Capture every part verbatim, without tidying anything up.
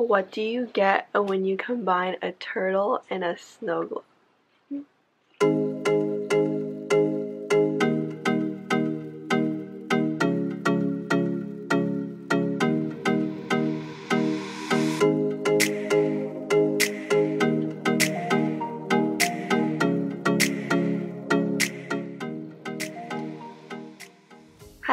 What do you get when you combine a turtle and a snow globe? Hi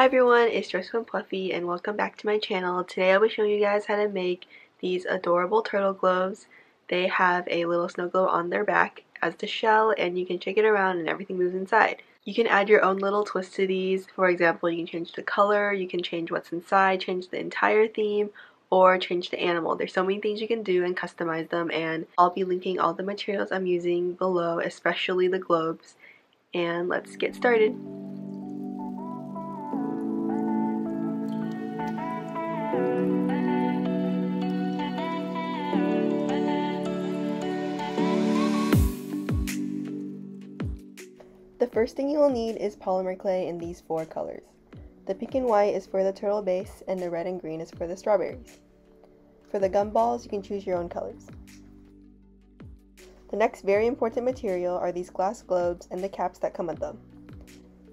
everyone, it's Dressful and Pwuffy, and welcome back to my channel. Today I'll be showing you guys how to make these adorable turtle globes. They have a little snow globe on their back as the shell, and you can shake it around and everything moves inside. You can add your own little twist to these. For example, you can change the color, you can change what's inside, change the entire theme, or change the animal. There's so many things you can do and customize them, and I'll be linking all the materials I'm using below, especially the globes. And let's get started. The first thing you will need is polymer clay in these four colors. The pink and white is for the turtle base, and the red and green is for the strawberries. For the gumballs, you can choose your own colors. The next very important material are these glass globes and the caps that come with them.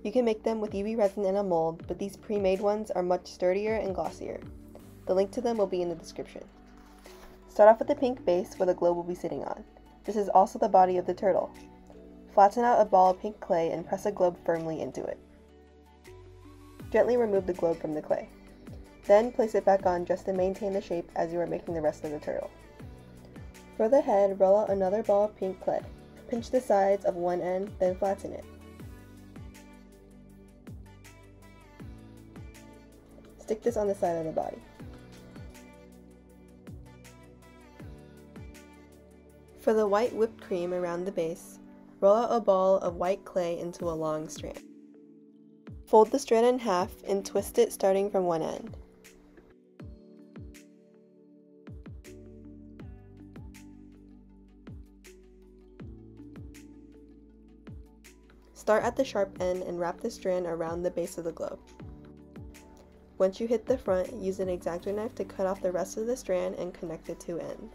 You can make them with U V resin in a mold, but these pre-made ones are much sturdier and glossier. The link to them will be in the description. Start off with the pink base where the globe will be sitting on. This is also the body of the turtle. Flatten out a ball of pink clay and press a globe firmly into it. Gently remove the globe from the clay. Then place it back on just to maintain the shape as you are making the rest of the turtle. For the head, roll out another ball of pink clay. Pinch the sides of one end, then flatten it. Stick this on the side of the body. For the white whipped cream around the base, roll out a ball of white clay into a long strand. Fold the strand in half and twist it starting from one end. Start at the sharp end and wrap the strand around the base of the globe. Once you hit the front, use an X-Acto knife to cut off the rest of the strand and connect the two ends.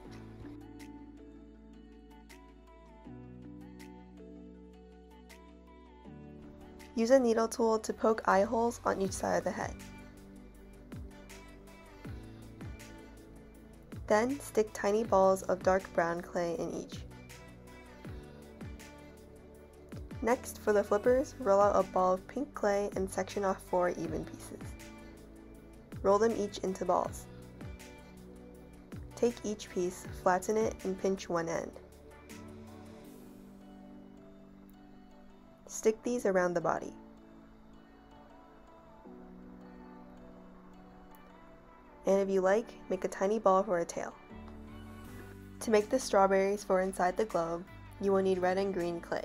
Use a needle tool to poke eye holes on each side of the head. Then stick tiny balls of dark brown clay in each. Next, for the flippers, roll out a ball of pink clay and section off four even pieces. Roll them each into balls. Take each piece, flatten it, and pinch one end. Stick these around the body. And if you like, make a tiny ball for a tail. To make the strawberries for inside the globe, you will need red and green clay.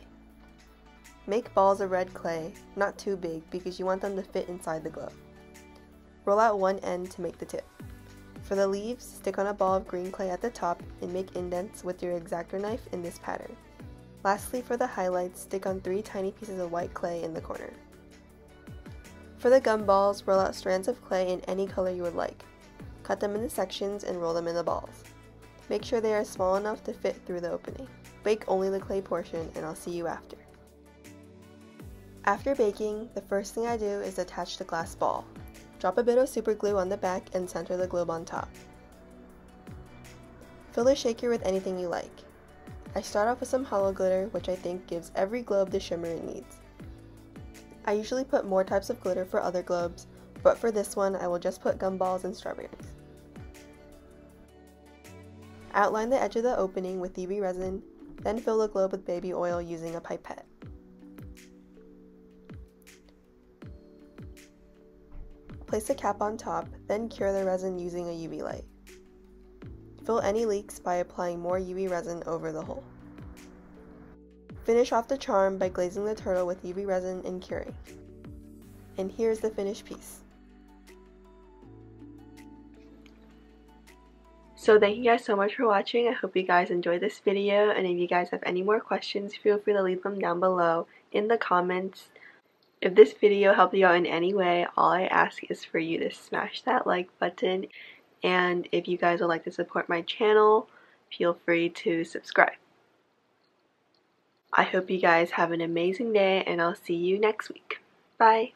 Make balls of red clay, not too big because you want them to fit inside the globe. Roll out one end to make the tip. For the leaves, stick on a ball of green clay at the top and make indents with your X-Acto knife in this pattern. Lastly, for the highlights, stick on three tiny pieces of white clay in the corner. For the gumballs, roll out strands of clay in any color you would like. Cut them into sections and roll them into balls. Make sure they are small enough to fit through the opening. Bake only the clay portion, and I'll see you after. After baking, the first thing I do is attach the glass ball. Drop a bit of super glue on the back and center the globe on top. Fill the shaker with anything you like. I start off with some hollow glitter, which I think gives every globe the shimmer it needs. I usually put more types of glitter for other globes, but for this one I will just put gumballs and strawberries. Outline the edge of the opening with U V resin, then fill the globe with baby oil using a pipette. Place a cap on top, then cure the resin using a U V light. Fill any leaks by applying more U V resin over the hole. Finish off the charm by glazing the turtle with U V resin and curing. And here's the finished piece. So thank you guys so much for watching. I hope you guys enjoyed this video, and if you guys have any more questions, feel free to leave them down below in the comments. If this video helped you out in any way, all I ask is for you to smash that like button And if you guys would like to support my channel, feel free to subscribe. I hope you guys have an amazing day, and I'll see you next week. Bye!